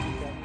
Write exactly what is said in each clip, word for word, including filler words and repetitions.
वीडियो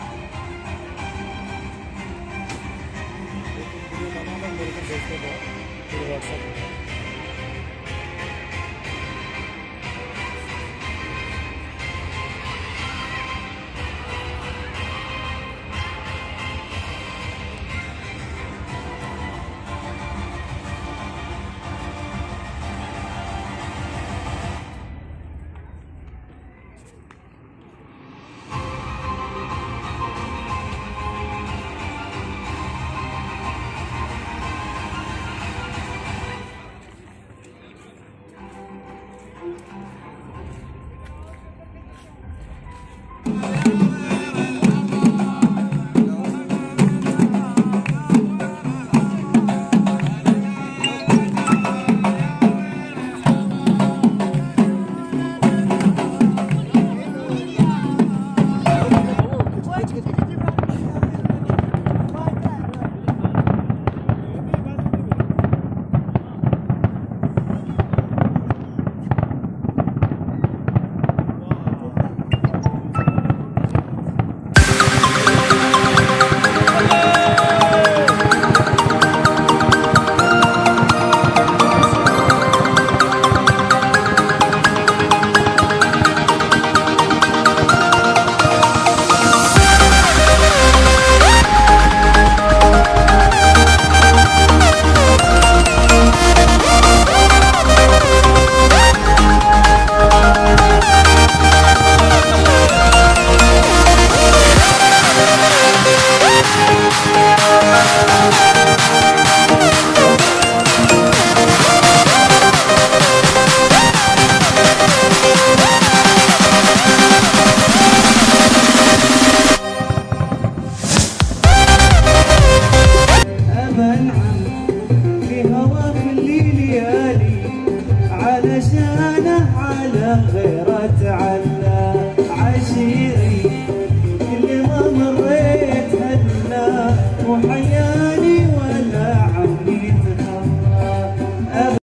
علشانه على غيرة عنا